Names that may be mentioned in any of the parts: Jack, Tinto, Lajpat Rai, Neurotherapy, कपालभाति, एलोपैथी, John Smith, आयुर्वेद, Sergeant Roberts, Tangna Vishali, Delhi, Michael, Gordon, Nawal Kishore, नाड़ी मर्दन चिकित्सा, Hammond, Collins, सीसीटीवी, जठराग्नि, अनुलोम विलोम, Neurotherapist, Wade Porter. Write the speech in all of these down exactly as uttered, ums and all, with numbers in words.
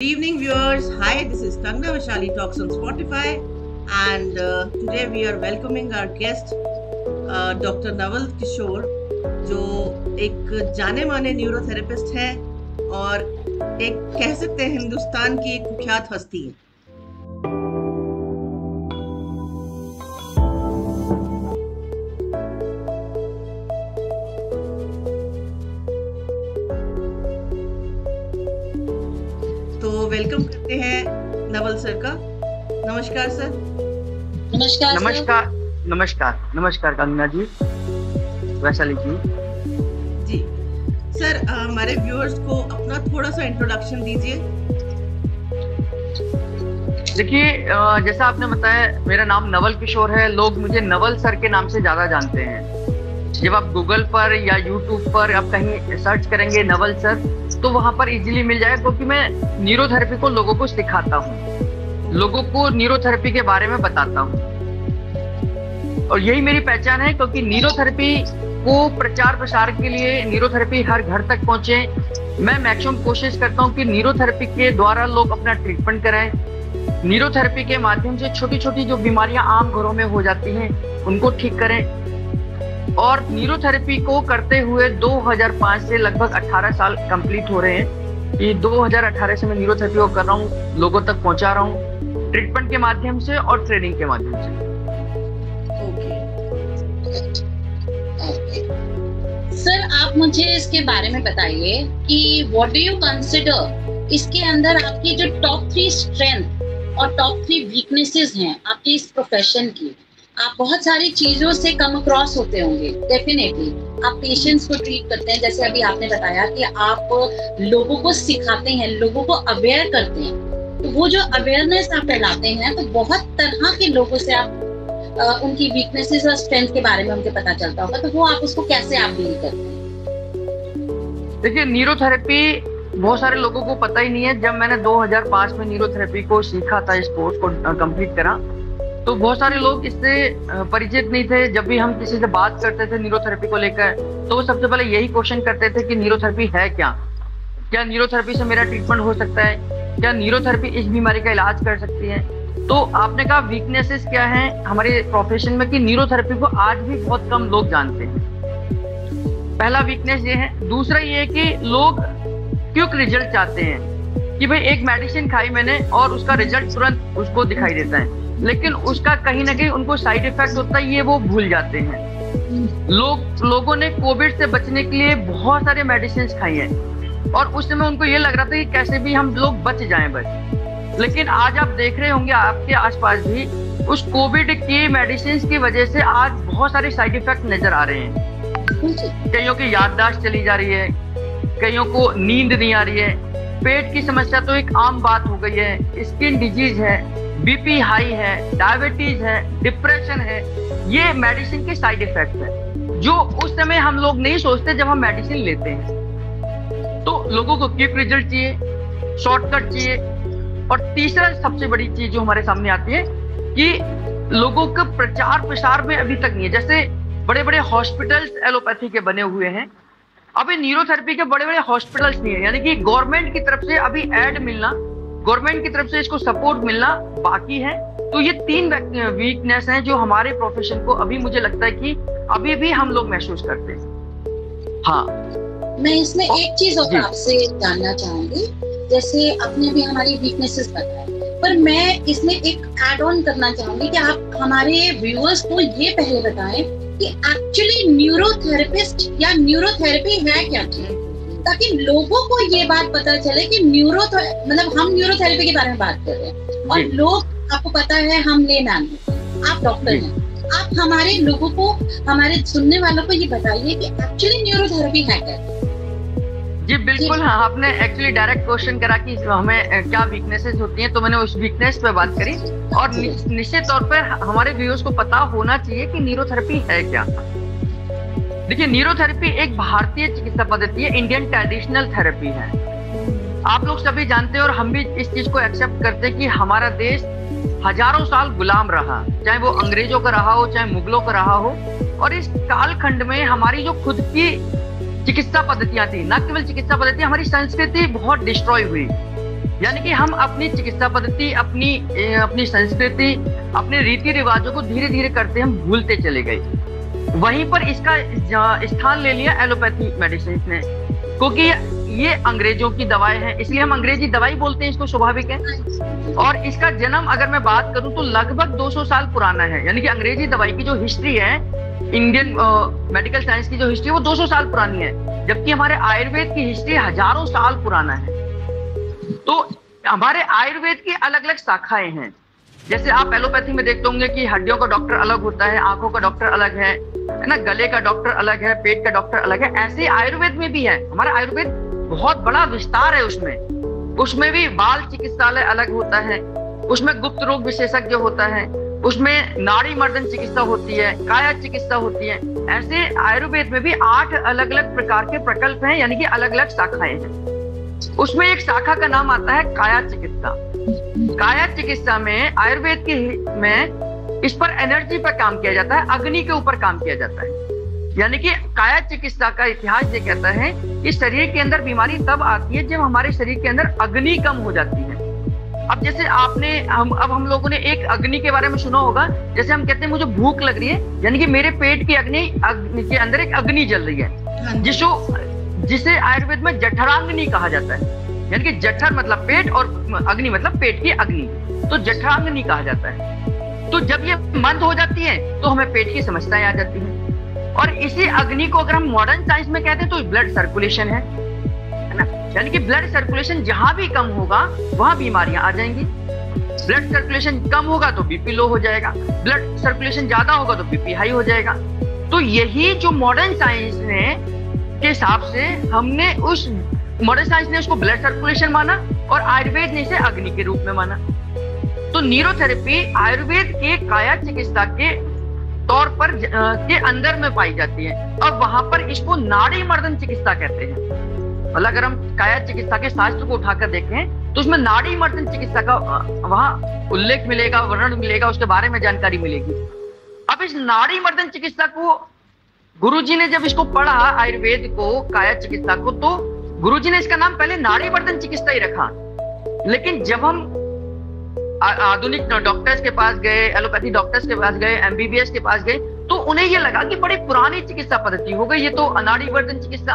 Good evening viewers, hi, this is Tangna Vishali Talks on Spotify, and uh, today we are welcoming our guest uh, Doctor Nawal Kishore, जो एक जाने माने neurotherapist है और एक कह सकते हैं हिंदुस्तान की एक कुख्यात हस्ती है। वेलकम करते हैं नवल सर का। नमस्कार सर। नमस्कार नमस्कार नमस्कार नमस्कार कंगना जी, वैशाली जी। जी सर, हमारे व्यूअर्स को अपना थोड़ा सा इंट्रोडक्शन दीजिए। देखिए, जैसा आपने बताया, मेरा नाम नवल किशोर है। लोग मुझे नवल सर के नाम से ज्यादा जानते हैं। जब आप गूगल पर या यूट्यूब पर आप कहीं सर्च करेंगे नवल सर, तो वहाँ पर इजीली मिल जाएगा, क्योंकि मैं न्यूरोथेरेपी को लोगों को सिखाता हूँ, लोगों को न्यूरोथेरेपी के बारे में बताता हूँ, और यही मेरी पहचान है। क्योंकि न्यूरोथेरेपी को प्रचार प्रसार के लिए न्यूरोथेरेपी हर घर तक पहुँचे, मैं मैक्सिमम कोशिश करता हूँ कि न्यूरोथेरेपी के द्वारा लोग अपना ट्रीटमेंट कराएं। न्यूरोथेरेपी के माध्यम से छोटी छोटी जो बीमारियाँ आम घरों में हो जाती हैं उनको ठीक करें। और न्यूरोथेरेपी को करते हुए दो हज़ार पाँच से लगभग अठारह साल कंप्लीट हो रहे हैं। ये दो हज़ार अठारह से मैं न्यूरोथेरेपी को कर रहा हूँ, लोगों तक पहुँचा रहा हूँ, ट्रीटमेंट के माध्यम से और ट्रेनिंग के माध्यम से। ओके सर, आप मुझे इसके बारे में बताइए कि व्हाट डू यू कंसीडर, इसके अंदर आपकी जो टॉप थ्री स्ट्रेंथ और टॉप थ्री वीकनेसेस हैं आपके इस प्रोफेशन की। आप बहुत सारी चीजों से कम अक्रॉस होते होंगे, डेफिनेटली आप पेशेंट्स को ट्रीट करते हैं, जैसे अभी आपने बताया कि आप लोगों को सिखाते हैं, लोगों को अवेयर करते हैं, तो वो जो अवेयरनेस आप फैलाते हैं, तो बहुत तरह के लोगों से आप आ, उनकी वीकनेसेस और स्ट्रेंथ के बारे में उनके पता चलता होगा, तो वो आप उसको कैसे आप डील करते हैं? देखिए, न्यूरोथेरेपी बहुत सारे लोगों को पता ही नहीं है। जब मैंने दो हज़ार पाँच में न्यूरोथेरेपी को सीखा था, इस कोर्स को कंप्लीट करा, तो बहुत सारे लोग इससे परिचित नहीं थे। जब भी हम किसी से बात करते थे न्यूरोथेरेपी को लेकर, तो वो सबसे पहले यही क्वेश्चन करते थे कि न्यूरोथेरेपी है क्या, क्या न्यूरोथेरेपी से मेरा ट्रीटमेंट हो सकता है, क्या न्यूरोथेरेपी इस बीमारी का इलाज कर सकती है। तो आपने कहा वीकनेसेस क्या हैं हमारे प्रोफेशन में, कि न्यूरोथेरेपी को आज भी बहुत कम लोग जानते हैं। पहला वीकनेस ये है। दूसरा ये है कि लोग क्विक रिजल्ट चाहते हैं कि भाई एक मेडिसिन खाई मैंने और उसका रिजल्ट तुरंत उसको दिखाई देता है, लेकिन उसका कहीं ना कहीं उनको साइड इफेक्ट होता है, ये वो भूल जाते हैं। लोग लोगों ने कोविड से बचने के लिए बहुत सारे मेडिसिन खाई हैं, और उस समय उनको ये लग रहा था कि कैसे भी हम लोग बच जाएं बस। लेकिन आज आप देख रहे होंगे आपके आसपास भी, उस कोविड की मेडिसिन की वजह से आज बहुत सारे साइड इफेक्ट नजर आ रहे हैं। कईयों की याददाश्त चली जा रही है, कईयों को नींद नहीं आ रही है, पेट की समस्या तो एक आम बात हो गई है, स्किन डिजीज है, बीपी हाई है, डायबिटीज है, डिप्रेशन है, ये मेडिसिन के साइड इफेक्ट है, जो उस समय हम लोग नहीं सोचते जब हम मेडिसिन लेते हैं। तो लोगों को क्विक रिजल्ट चाहिए, शॉर्टकट चाहिए। और तीसरा सबसे बड़ी चीज जो हमारे सामने आती है कि लोगों का प्रचार प्रसार में अभी तक नहीं है। जैसे बड़े बड़े हॉस्पिटल्स एलोपैथी के बने हुए हैं, अभी न्यूरोथेरेपी के बड़े बड़े हॉस्पिटल्स नहीं है, यानी कि गवर्नमेंट की तरफ से अभी एड मिलना, गवर्नमेंट की तरफ से इसको सपोर्ट मिलना बाकी है। तो ये तीन वीकनेस हैं जो हमारे प्रोफेशन को अभी मुझे लगता है कि अभी भी हम लोग महसूस करते हैं। हाँ, मैं इसमें एक चीज और आपसे जानना चाहूंगी, जैसे आपने भी हमारी वीकनेसेस बताई, पर मैं इसमें एक एड ऑन करना चाहूंगी कि आप हमारे व्यूअर्स को ये पहले बताएं कि एक्चुअली न्यूरोथेरेपिस्ट या न्यूरोथेरेपी है क्या, ताकि लोगों को ये बात पता चले कि न्यूरो मतलब हम न्यूरोथेरेपी के बारे में बात कर रहे हैं। और लोग, आपको पता है हम लेमैन हैं, आप डॉक्टर हैं, आप हमारे लोगों को, हमारे सुनने वालों को ये बताइए कि एक्चुअली न्यूरोथेरेपी है क्या? जी बिल्कुल, हाँ, आपने एक्चुअली डायरेक्ट क्वेश्चन करा कि हमें क्या वीकनेसेस होती हैं, तो मैंने उस वीकनेस पे बात करी। और निश्चित तौर पर हमारे व्यूअर्स को पता होना चाहिए कि न्यूरोथेरेपी है क्या। देखिए, न्यूरोथेरेपी एक भारतीय चिकित्सा पद्धति है, इंडियन ट्रेडिशनल थेरेपी है। आप लोग सभी जानते हैं और हम भी इस चीज को एक्सेप्ट करते हैं कि हमारा देश हजारों साल गुलाम रहा, चाहे वो अंग्रेजों का रहा हो, चाहे मुगलों का रहा हो। और इस कालखंड में हमारी जो खुद की चिकित्सा पद्धतियां थी, न केवल चिकित्सा पद्धति, हमारी संस्कृति बहुत डिस्ट्रॉय हुई। यानी कि हम अपनी चिकित्सा पद्धति, अपनी अपनी संस्कृति, अपने रीति रिवाजों को धीरे धीरे करते हम भूलते चले गए। वहीं पर इसका स्थान ले लिया एलोपैथी मेडिसिन ने, क्योंकि ये अंग्रेजों की दवाएं हैं, इसलिए हम अंग्रेजी दवाई बोलते हैं, इसको स्वाभाविक है। और इसका जन्म अगर मैं बात करूं तो लगभग दो सौ साल पुराना है, यानी कि अंग्रेजी दवाई की जो हिस्ट्री है, इंडियन मेडिकल साइंस की जो हिस्ट्री है वो दो सौ साल पुरानी है, जबकि हमारे आयुर्वेद की हिस्ट्री हजारों साल पुराना है। तो हमारे आयुर्वेद की अलग अलग शाखाएं हैं। जैसे आप एलोपैथी में देखते होंगे कि हड्डियों का डॉक्टर अलग होता है, आंखों का डॉक्टर अलग है, है ना, गले का डॉक्टर अलग है, पेट का डॉक्टर अलग है, ऐसे आयुर्वेद में भी है। हमारा आयुर्वेद बहुत बड़ा विस्तार है, उसमें उसमें भी बाल चिकित्सालय अलग होता है, उसमें गुप्त रोग विशेषज्ञ होता है, उसमें नाड़ी मर्दन चिकित्सा होती है, काया चिकित्सा होती है। ऐसे आयुर्वेद में भी आठ अलग अलग प्रकार के प्रकल्प हैं, यानी कि अलग अलग शाखाएं हैं। उसमें एक शाखा का नाम आता है काया चिकित्सा। काया चिकित्सा में आयुर्वेद के में इस पर एनर्जी पर काम किया जाता है, अग्नि के ऊपर काम किया जाता है। यानी कि काया चिकित्सा का इतिहास ये कहता है कि शरीर के अंदर बीमारी तब आती है जब हमारे शरीर के अंदर अग्नि कम हो जाती है। अब जैसे आपने हम अब हम लोगों ने एक अग्नि के बारे में सुना होगा, जैसे हम कहते हैं मुझे भूख लग रही है, यानी कि मेरे पेट की अग्नि के अंदर एक अग्नि जल रही है, जिसको जिसे आयुर्वेद में जठराग्नि कहा जाता है। यानी कि जठर मतलब पेट और अग्नि मतलब पेट की अग्नि, तो जठराग्नि कहा जाता है। तो जब ये मंद हो जाती है तो हमें पेट की समस्याएं आ जाती हैं। और इसी अग्नि को अगर हम मॉडर्न साइंस में कहते हैं तो ब्लड सर्कुलेशन है, है ना। यानी कि ब्लड सर्कुलेशन जहां भी कम होगा वहां बीमारियां आ जाएंगी। ब्लड सर्कुलेशन कम होगा तो बीपी लो हो जाएगा, ब्लड सर्कुलेशन ज्यादा होगा तो बीपी हाई हो जाएगा। तो यही जो मॉडर्न साइंस ने के हिसाब से हमने उस मॉडर्न साइंस ने उसको ब्लड सर्कुलेशन माना और आयुर्वेद ने इसे अग्नि के रूप में माना। तो न्यूरोथेरेपी आयुर्वेद के काया चिकित्सा के तौर पर के अंदर में पाई जाती है और वहां पर इसको नाड़ी मर्दन चिकित्सा कहते हैं। मतलब अगर हम काया चिकित्सा के शास्त्र को उठाकर देखें तो उसमें नाड़ी मर्दन चिकित्सा का वहां उल्लेख मिलेगा, वर्णन मिलेगा, उसके बारे में जानकारी मिलेगी। अब इस नाड़ी मर्दन चिकित्सा को गुरुजी ने जब इसको पढ़ा आयुर्वेद को, काया चिकित्सा को, तो गुरुजी ने इसका नाम पहले नाड़ी मर्दन चिकित्सा ही रखा। लेकिन जब हम आधुनिक डॉक्टर्स के पास गए, एलोपैथी डॉक्टर्स के पास गए, एमबीबीएस के पास गए, तो उन्हें यह लगा कि बड़ी पुरानी चिकित्सा पद्धति हो गई ये तो, नाड़ी मर्दन चिकित्सा।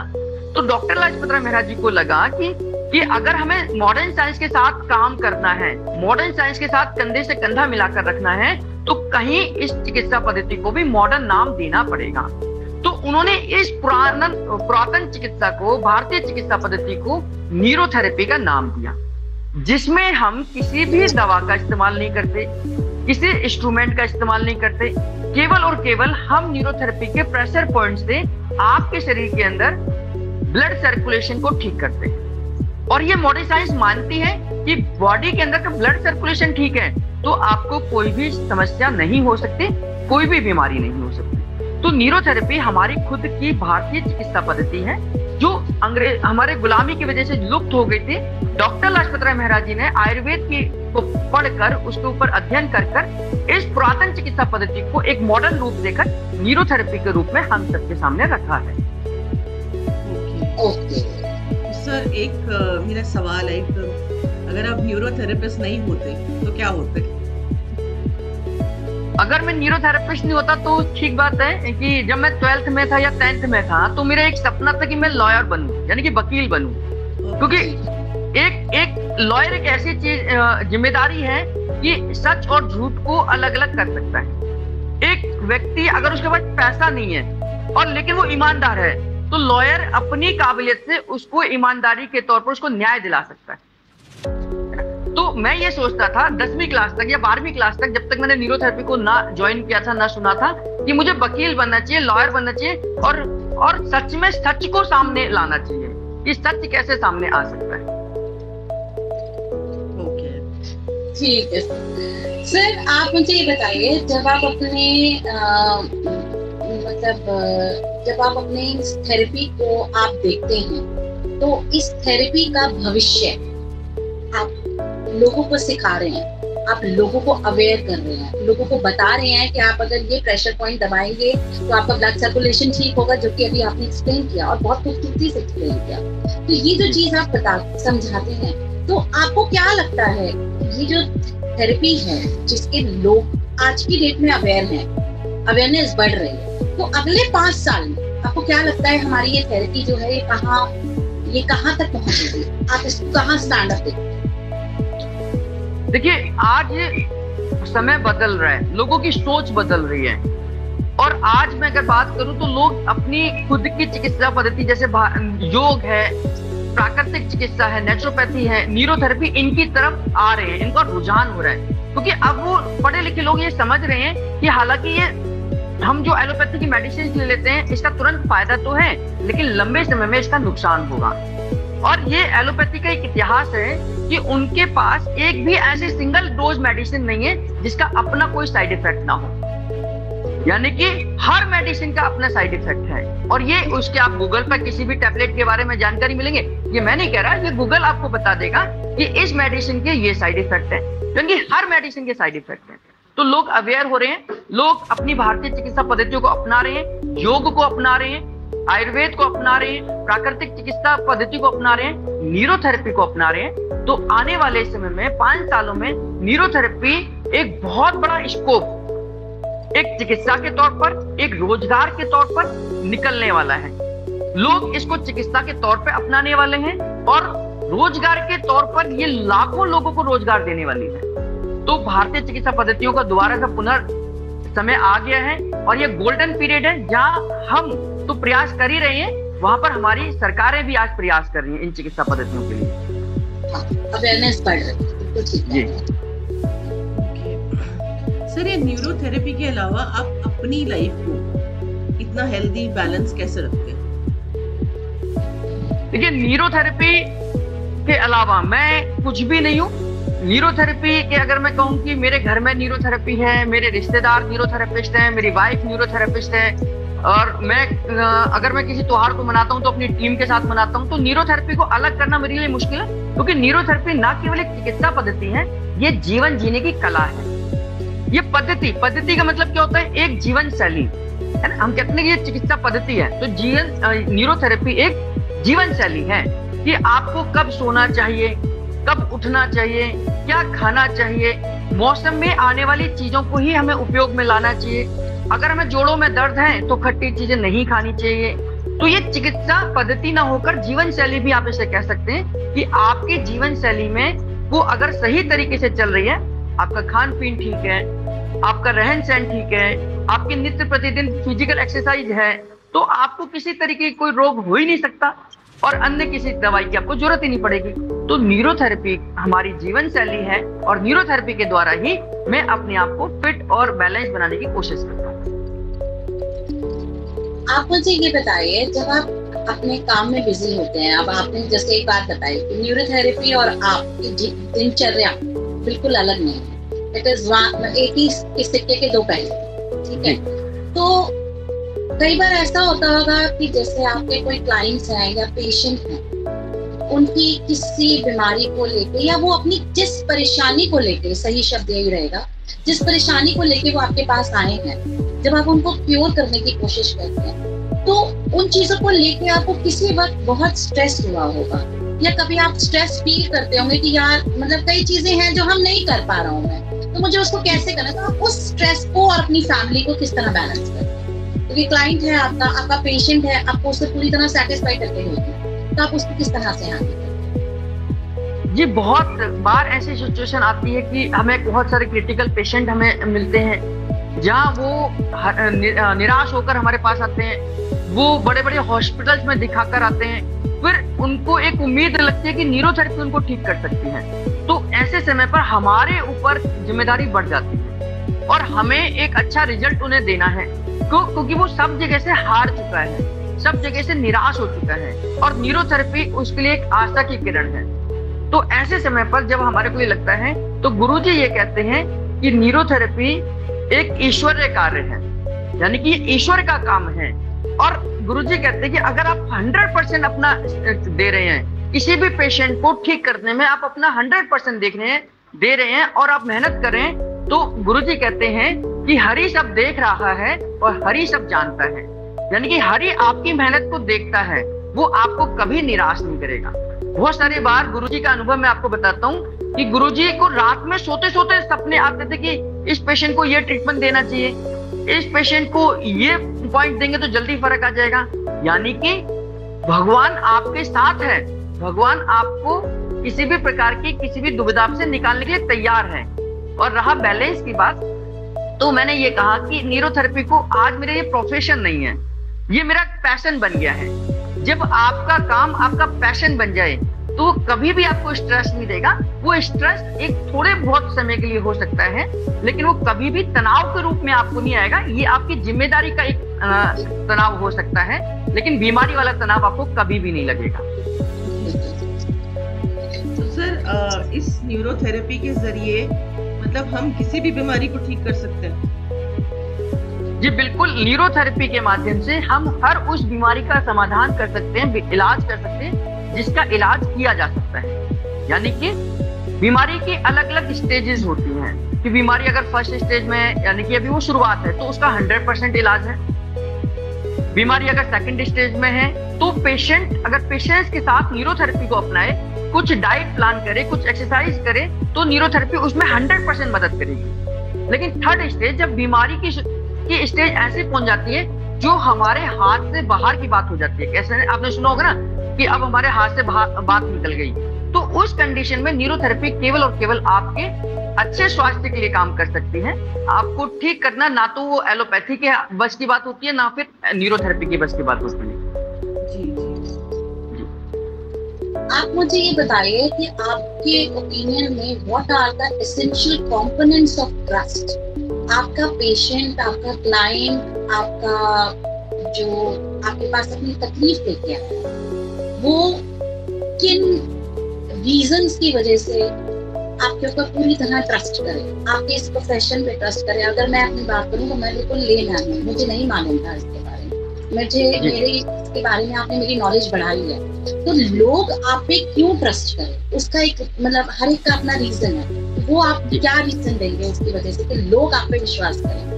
तो डॉक्टर लाजपत राय महाराज जी को लगा कि कि अगर हमें मॉडर्न साइंस के साथ काम करना है, मॉडर्न साइंस के साथ कंधे से कंधा मिलाकर रखना है, तो कहीं इस चिकित्सा पद्धति को भी मॉडर्न नाम देना पड़ेगा। तो उन्होंने इस पुराना पुरातन चिकित्सा को, भारतीय चिकित्सा पद्धति को न्यूरोथेरेपी का नाम दिया, जिसमें हम किसी भी दवा का इस्तेमाल नहीं करते, किसी इंस्ट्रूमेंट का इस्तेमाल नहीं करते, केवल और केवल हम न्यूरोथेरेपी के प्रेशर पॉइंट से आपके शरीर के अंदर ब्लड सर्कुलेशन को ठीक करते हैं। और ये मॉडर्न साइंस मानती है कि बॉडी के अंदर का ब्लड सर्कुलेशन ठीक है तो आपको कोई भी समस्या नहीं हो सकती, कोई भी बीमारी नहीं हो सकती। तो न्यूरोथेरेपी हमारी खुद की भारतीय चिकित्सा पद्धति है जो अंग्रेज हमारे गुलामी की वजह से लुप्त हो गई थी। डॉक्टर लाजपत राय महाराज जी ने आयुर्वेद की को पढ़कर, उसके ऊपर अध्ययन कर कर इस पुरातन चिकित्सा पद्धति को एक मॉडर्न रूप देकर न्यूरोथेरेपी के रूप में हम सबके सामने रखा है। ओके सर, एक मेरा सवाल है, अगर आप न्यूरोथेरेपिस्ट नहीं होते तो क्या होते? अगर मैं न्यूरोथेरेपिस्ट नहीं होता तो ठीक बात है कि जब मैं ट्वेल्थ में था या टेंथ में था तो मेरा एक सपना था कि मैं लॉयर बनूं, यानी कि वकील बनूं, क्योंकि एक एक लॉयर एक ऐसी चीज जिम्मेदारी है कि सच और झूठ को अलग अलग कर सकता है। एक व्यक्ति अगर उसके पास पैसा नहीं है और लेकिन वो ईमानदार है तो लॉयर अपनी काबिलियत से उसको ईमानदारी के तौर पर उसको न्याय दिला सकता है। तो मैं ये सोचता था दसवीं क्लास तक या बारहवीं क्लास तक, जब तक मैंने न्यूरोथेरेपी को ना ज्वाइन किया था, ना सुना था कि मुझे वकील बनना चाहिए, लॉयर बनना चाहिए और और सच में सच को सामने लाना चाहिए कि सच कैसे सामने आ सकता है। ओके, ठीक है सर। आप मुझे ये बताइए, जब आप अपने आ, मतलब जब आप अपने थेरेपी को आप देखते हैं तो इस थेरेपी का भविष्य आप लोगों को सिखा रहे हैं, आप लोगों को अवेयर कर रहे हैं, लोगों को बता रहे हैं कि आप अगर ये प्रेशर पॉइंट दबाएंगे तो आपका ब्लड सर्कुलेशन ठीक होगा, जो कि अभी आपने एक्सप्लेन किया और बहुत खूबसूरती से एक्सप्लेन किया। तो ये जो चीज आप बता समझाते हैं तो आपको क्या लगता है ये जो थेरेपी है जिसके लोग आज की डेट में अवेयर है, अवेयरनेस बढ़ रही है, तो अगले पांच साल में आपको क्या लगता है हमारी ये थेरेपी जो है ये कहाँ ये कहाँ तक पहुंचेगी? आप इसको कहाँ स्टैंड अप देंगे? देखिए, आज समय बदल रहा है, लोगों की सोच बदल रही है, और आज मैं अगर बात करूं तो लोग अपनी खुद की चिकित्सा पद्धति जैसे योग है, प्राकृतिक चिकित्सा है, नेचुरोपैथी है, न्यूरोथेरेपी, इनकी तरफ आ रहे हैं, इनका रुझान हो रहा है। क्योंकि अब वो पढ़े लिखे लोग ये समझ रहे हैं कि हालांकि ये हम जो एलोपैथी की मेडिसिन ले लेते हैं इसका तुरंत फायदा तो है, लेकिन लंबे समय में इसका नुकसान होगा। और ये एलोपैथी का एक इतिहास है कि उनके पास एक भी ऐसी सिंगल डोज मेडिसिन नहीं है जिसका अपना कोई साइड इफेक्ट ना हो, यानी कि हर मेडिसिन का अपना साइड इफेक्ट है। और ये उसके आप गूगल पर किसी भी टैबलेट के बारे में जानकारी मिलेंगे, ये मैं नहीं कह रहा, ये गूगल आपको बता देगा कि इस मेडिसिन के ये साइड इफेक्ट है, क्योंकि हर मेडिसिन के साइड इफेक्ट हैं। तो लोग अवेयर हो रहे हैं, लोग अपनी भारतीय चिकित्सा पद्धतियों को अपना रहे हैं, योग को अपना रहे हैं, आयुर्वेद को अपना रहे हैं, प्राकृतिक चिकित्सा पद्धति को अपना रहे हैं, न्यूरोथेरेपी को अपना रहे हैं। तो आने वाले समय में पांच सालों में न्यूरोथेरेपी एक बहुत बड़ा स्कोप एक चिकित्सा के तौर पर, एक रोजगार के तौर पर निकलने वाला है। लोग इसको चिकित्सा के तौर पर अपनाने वाले हैं और रोजगार के तौर पर ये लाखों लोगों को रोजगार देने वाली है। तो भारतीय चिकित्सा पद्धतियों का दोबारा से पुनः समय आ गया है और ये गोल्डन पीरियड है जहां हम तो प्रयास कर ही रहे हैं, वहां पर हमारी सरकारें भी आज प्रयास कर रही है इन चिकित्सा पद्धतियों के लिए। सर, ये न्यूरोथेरेपी के अलावा आप अपनी लाइफ को इतना हेल्दी बैलेंस कैसे रखते हैं? देखिए, न्यूरोथेरेपी के अलावा मैं कुछ भी नहीं हूँ। न्यूरोथेरेपी के अगर मैं कहूँ कि मेरे घर में न्यूरोथेरेपी है, मेरे रिश्तेदार न्यूरोथेरेपिस्ट हैं, मेरी वाइफ न्यूरोथेरेपिस्ट है, और मैं अगर मैं किसी त्योहार को मनाता हूँ तो अपनी टीम के साथ मनाता हूँ। तो न्यूरोथेरेपी को अलग करना मेरे लिए मुश्किल है, क्योंकि न्यूरोथेरेपी ना केवल एक चिकित्सा पद्धति है, ये जीवन जीने की कला है। ये पद्धति पद्धति का मतलब क्या होता है? एक जीवन शैली है ना, हम कहते हैं कि ये चिकित्सा पद्धति है, तो जीवन न्यूरोथेरेपी एक जीवन शैली है कि आपको कब सोना चाहिए, कब उठना चाहिए, क्या खाना चाहिए, मौसम में आने वाली चीजों को ही हमें उपयोग में लाना चाहिए, अगर हमें जोड़ों में दर्द है तो खट्टी चीजें नहीं खानी चाहिए। तो ये चिकित्सा पद्धति ना होकर जीवन शैली भी आप इसे कह सकते हैं कि आपकी जीवन शैली में वो अगर सही तरीके से चल रही है, आपका खान पीन ठीक है, आपका रहन सहन ठीक है, आपके नित्य प्रतिदिन फिजिकल एक्सरसाइज है, तो आपको किसी तरीके कोई रोग हो ही नहीं सकता और अन्य किसी दवाई की आपको जरूरत ही नहीं पड़ेगी। तो न्यूरोथेरेपी हमारी जीवन शैली है और न्यूरोथेरेपी के द्वारा ही मैं अपने आप को फिट और बैलेंस बनाने की कोशिश करता हूँ। आप मुझे ये बताइए, जब आप अपने काम में बिजी होते हैं, अब आपने जैसे एक बात बताई कि न्यूरोथेरेपी और आपकी दिनचर्या बिल्कुल अलग नहीं है, इट इज अस्सी के सिक्के के दो पहलू, ठीक है? तो कई बार ऐसा होता होगा कि जैसे आपके कोई क्लाइंट्स हैं या पेशेंट हैं, उनकी किसी बीमारी को लेके या वो अपनी जिस परेशानी को लेके, सही शब्द यही रहेगा, जिस परेशानी को लेके वो आपके पास आए हैं, जब आप उनको क्योर करने की कोशिश करते हैं तो उन चीजों को लेके आपको किसी वक्त बहुत स्ट्रेस हुआ होगा या कभी आप स्ट्रेस फील करते होंगे कि यार मतलब कई चीजें हैं जो हम नहीं कर पा रहा हूँ मैं, तो मुझे उसको कैसे करना है? तो आप उस स्ट्रेस को और अपनी फैमिली को किस तरह बैलेंस करते हैं? क्योंकि क्लाइंट है आपका, आपका पेशेंट है, आपको उससे पूरी तरह सेटिस्फाई करते हैं, तो आप उसको किस तरह से हैंडल करते हैं? जी, बहुत बार ऐसी सिचुएशन आती है कि हमें बहुत सारे क्रिटिकल पेशेंट हमें मिलते हैं जहाँ वो निराश होकर हमारे पास आते हैं, वो बड़े बड़े हॉस्पिटल्स में दिखाकर आते हैं, फिर उनको एक उम्मीद लगती है कि न्यूरोथेरेपी उनको ठीक कर सकती है। तो ऐसे समय पर हमारे ऊपर जिम्मेदारी बढ़ जाती है और हमें एक अच्छा रिजल्ट उन्हें देना है, क्योंकि वो सब जगह से हार चुका है, सब जगह से निराश हो चुका है, और न्यूरोथेरेपी उसके लिए एक आशा की किरण है। तो ऐसे समय पर जब हमारे को ये लगता है तो गुरुजी ये कहते हैं कि न्यूरोथेरेपी एक ईश्वरीय कार्य है, यानी कि ईश्वर का काम है। और गुरुजी कहते हैं कि अगर आप हंड्रेड परसेंट अपना दे रहे हैं किसी भी पेशेंट को ठीक करने में, आप अपना हंड्रेड परसेंट देख रहे हैं दे रहे हैं और आप मेहनत करें, तो गुरुजी कहते हैं कि हरि सब देख रहा है और हरि सब जानता है, यानी कि हरि आपकी मेहनत को देखता है, वो आपको कभी निराश नहीं करेगा। बहुत सारी बार गुरुजी का अनुभव मैं आपको बताता हूँ कि गुरुजी को रात में सोते सोते सपने आते थे कि इस पेशेंट को ये ट्रीटमेंट देना चाहिए, इस पेशेंट को ये पॉइंट देंगे तो जल्दी फर्क आ जाएगा। यानी कि भगवान आपके साथ है, भगवान आपको किसी भी प्रकार की किसी भी दुविधा से निकालने के लिए तैयार है। और रहा बैलेंस की बात, तो मैंने ये कहा कि न्यूरोथेरेपी को आज मेरा ये प्रोफेशन नहीं है, ये मेरा पैशन बन गया है। जब आपका काम आपका पैशन बन जाए तो कभी भी आपको स्ट्रेस नहीं देगा। वो स्ट्रेस एक थोड़े बहुत समय के लिए हो सकता है, लेकिन वो कभी भी तनाव के रूप में आपको नहीं आएगा। ये आपकी जिम्मेदारी का एक तनाव हो सकता है, लेकिन बीमारी वाला तनाव आपको कभी भी नहीं लगेगा। तो सर, इस न्यूरोथेरेपी के जरिए मतलब हम किसी भी बीमारी को ठीक कर सकते हैं? जी बिल्कुल, न्यूरोथेरेपी के माध्यम से हम हर उस बीमारी का समाधान कर सकते हैं, इलाज कर सकते हैं जिसका इलाज किया जा सकता है। यानी कि बीमारी की अलग अलग स्टेजेस होती हैं कि बीमारी अगर फर्स्ट स्टेज में है, यानी कि अभी वो शुरुआत है, तो उसका हंड्रेड परसेंट इलाज है। बीमारी अगर सेकंड स्टेज में है तो पेशेंट अगर पेशेंट्स के साथ न्यूरोथेरेपी को अपनाए, कुछ डाइट प्लान करे, कुछ एक्सरसाइज करे, तो न्यूरोथेरेपी उसमें हंड्रेड परसेंट मदद करेगी। लेकिन थर्ड स्टेज, जब बीमारी की, की स्टेज ऐसे पहुंच जाती है जो हमारे हाथ से बाहर की बात हो जाती है, कैसे आपने सुना होगा ना कि अब हमारे हाथ से बात निकल गई, तो उस कंडीशन में न्यूरोथेरेपी केवल और केवल आपके अच्छे स्वास्थ्य के लिए काम कर सकती है। आपको ठीक करना ना तो वो एलोपैथी के बस की बात होती है, ना फिर न्यूरोथेरेपी की बस की बात होती है। जी, जी। आप मुझे ये बताइए कि आपके ओपिनियन में what are the essential components of trust? आपका पेशेंट, आपका क्लाइंट, आपका जो आपके पास अपनी तकलीफ लेके आया है, वो किन रीजंस की वजह से आपके ऊपर पूरी तरह ट्रस्ट करे, आपके इस प्रोफेशन पे ट्रस्ट करे? अगर मैं अपनी बात करूँ तो मैं बिल्कुल लेना नहीं, मुझे नहीं मालूम था इसके बारे में, मुझे मेरे इसके बारे में आपने मेरी नॉलेज बढ़ाई है, तो लोग आप पे क्यों ट्रस्ट करें? उसका एक मतलब हर एक का अपना रीजन है, वो आप क्या रीजन देंगे उसकी वजह से कि लोग आप पे विश्वास करें?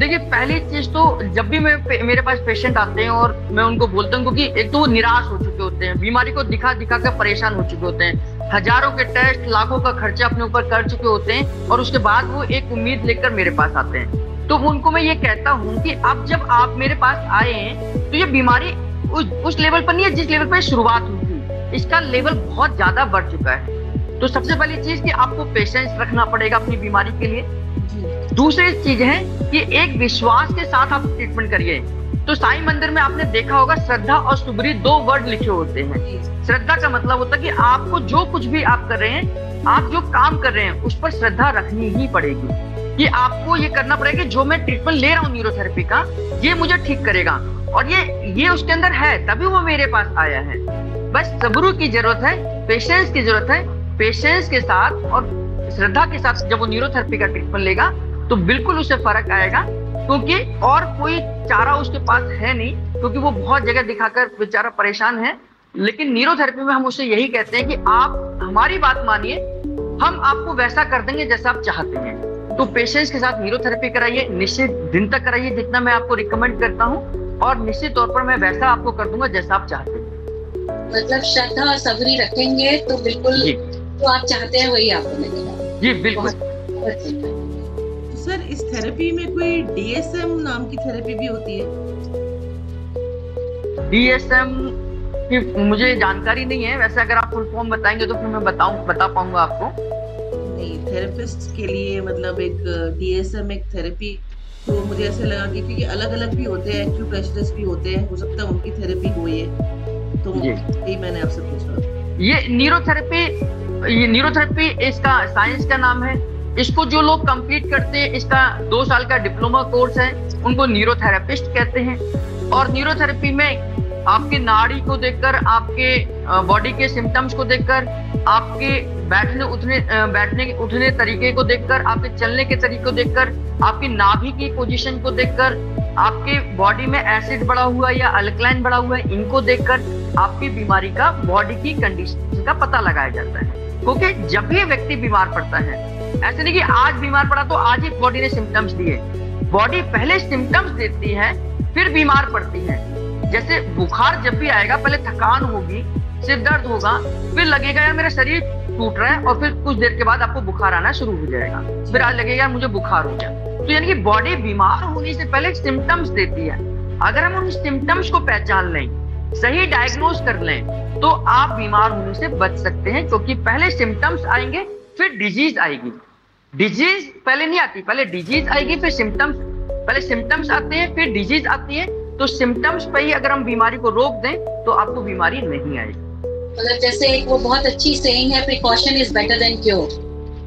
देखिए, पहली चीज तो जब भी मैं मेरे पास पेशेंट आते हैं और मैं उनको बोलता हूँ, क्योंकि एक तो वो निराश हो चुके होते हैं, बीमारी को दिखा दिखा कर परेशान हो चुके होते हैं, हजारों के टेस्ट, लाखों का खर्चा अपने ऊपर कर चुके होते हैं, और उसके बाद वो एक उम्मीद लेकर मेरे पास आते हैं। तो उनको मैं ये कहता हूँ कि अब जब आप मेरे पास आए हैं तो ये बीमारी उस लेवल पर नहीं है जिस लेवल पर शुरुआत हुई थी, इसका लेवल बहुत ज्यादा बढ़ चुका है। तो सबसे पहली चीज कि आपको पेशेंस रखना पड़ेगा अपनी बीमारी के लिए। दूसरी चीज है कि एक विश्वास के साथ आप ट्रीटमेंट करिए। तो साईं मंदिर में आपने देखा होगा श्रद्धा और सुबरी, दो वर्ड लिखे होते हैं। श्रद्धा का मतलब होता है कि आपको जो कुछ भी आप कर रहे हैं, आप जो काम कर रहे हैं, उस पर श्रद्धा रखनी ही पड़ेगी कि आपको ये करना पड़ेगा कि जो मैं ट्रीटमेंट ले रहा हूँ न्यूरोथेरेपी का, ये मुझे ठीक करेगा, और ये ये उसके अंदर है तभी वो मेरे पास आया है। बस सब्र की जरूरत है, पेशेंस की जरूरत है। पेशेंस के साथ और श्रद्धा के साथ जब वो न्यूरोथेरेपी का ट्रीटमेंट लेगा तो बिल्कुल उसे फर्क आएगा, क्योंकि और कोई चारा उसके पास है नहीं, क्योंकि वो बहुत जगह दिखाकर बेचारा परेशान है। लेकिन न्यूरोथेरेपी में हम उसे यही कहते हैं कि आप हमारी बात मानिए, हम आपको वैसा कर देंगे जैसा आप चाहते हैं। तो पेशेंस के साथ न्यूरोथेरेपी कराइए, निश्चित दिन तक कराइए जितना मैं आपको रिकमेंड करता हूँ, और निश्चित तौर पर मैं वैसा आपको कर दूंगा जैसा आप चाहते हैं। मतलब श्रद्धा और सबरी रखेंगे तो बिल्कुल तो आप चाहते हैं वही आपको मिलेगा। जी बिल्कुल। तो सर, इस थेरेपी में कोई डी एस एम नाम की थेरेपी भी होती है? डी एस एम की मुझे जानकारी नहीं है, वैसे अगर आप फुल फॉर्म बताएंगे तो फिर मैं बताऊं बता पाऊंगा आपको। नहीं, थेरेपिस्ट के लिए मतलब एक डी एस एम एक थेरेपी, तो मुझे ऐसे लगा कि क्योंकि अलग अलग भी होते हैं, एक्यूप्रेशरिस्ट भी होते हैं, हो सकता है उनकी थेरेपी हो ये, तो यही मैंने आपसे पूछा। ये न्यूरोथेरेपी ये न्यूरोथेरेपी इसका साइंस का नाम है। इसको जो लोग कंप्लीट करते हैं, इसका दो साल का डिप्लोमा कोर्स है, उनको न्यूरोथेरेपिस्ट कहते हैं। और न्यूरोथेरेपी में आपके नाड़ी को देखकर, आपके बॉडी के सिम्टम्स को देखकर, आपके बैठने उठने बैठने उठने तरीके को देखकर, आपके चलने के तरीके को देखकर, आपकी नाभि की पोजीशन को देखकर, आपके बॉडी में एसिड बढ़ा हुआ है या अल्कलाइन बढ़ा हुआ है, इनको देखकर आपकी बीमारी का, बॉडी की कंडीशन का पता लगाया जाता है। क्योंकि जब भी व्यक्ति बीमार पड़ता है, ऐसे नहीं कि आज बीमार पड़ा तो आज ही बॉडी ने सिम्टम्स दिए, बॉडी पहले सिम्टम्स देती है फिर बीमार पड़ती है। जैसे बुखार जब भी आएगा पहले थकान होगी, सिर दर्द होगा, फिर लगेगा यार मेरा शरीर टूट रहा है, और फिर कुछ देर के बाद आपको बुखार आना शुरू हो जाएगा, फिर आज लगेगा यार मुझे बुखार हो गया। तो यानी कि बॉडी बीमार होने से पहले सिम्टम्स देती है, अगर हम उन सिम्टम्स को पहचान लें, सही डायग्नोज कर लें, तो आप बीमार होने से बच सकते हैं, क्योंकि पहले सिम्टम्स आएंगे फिर डिजीज आएगी। डिजीज पहले नहीं आती, पहले डिजीज आएगी फिर सिम्टम्स, पहले सिम्टम्स आते हैं फिर डिजीज आती है। तो सिम्टम्स पे ही अगर हम बीमारी को रोक दें तो आपको बीमारी नहीं आएगी। मतलब जैसे एक वो बहुत अच्छी सेइंग है, precaution is better than cure.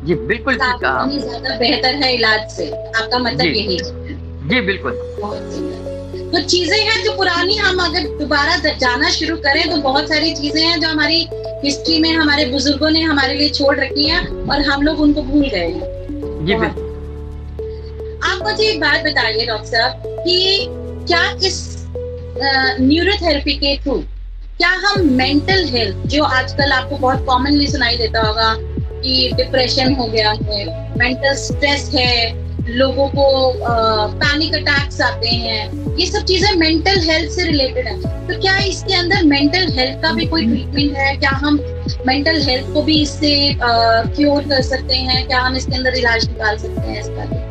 जी बिल्कुल ठीक कहा, ज्यादा बेहतर है इलाज से, आपका मतलब यही है। जी बिल्कुल। कुछ चीजें हैं जो पुरानी, हम अगर दोबारा जाना शुरू करें तो बहुत सारी चीजें हैं जो हमारी हिस्ट्री में हमारे बुजुर्गों ने हमारे लिए छोड़ रखी हैं और हम लोग उनको भूल गए हैं। जी बिल्कुल। आप मुझे एक बात बताइए डॉक्टर साहब कि क्या इस न्यूरोथेरेपी के थ्रू क्या हम मेंटल हेल्थ, जो आजकल आपको बहुत कॉमनली सुनाई देता होगा कि डिप्रेशन हो गया है, मेंटल स्ट्रेस है, लोगों को पैनिक अटैक्स आते हैं, ये सब चीजें मेंटल हेल्थ से रिलेटेड है, तो क्या इसके अंदर मेंटल हेल्थ का भी कोई ट्रीटमेंट है? क्या हम मेंटल हेल्थ को भी इससे क्योर कर सकते हैं? क्या हम इसके अंदर इलाज निकाल सकते हैं इसका?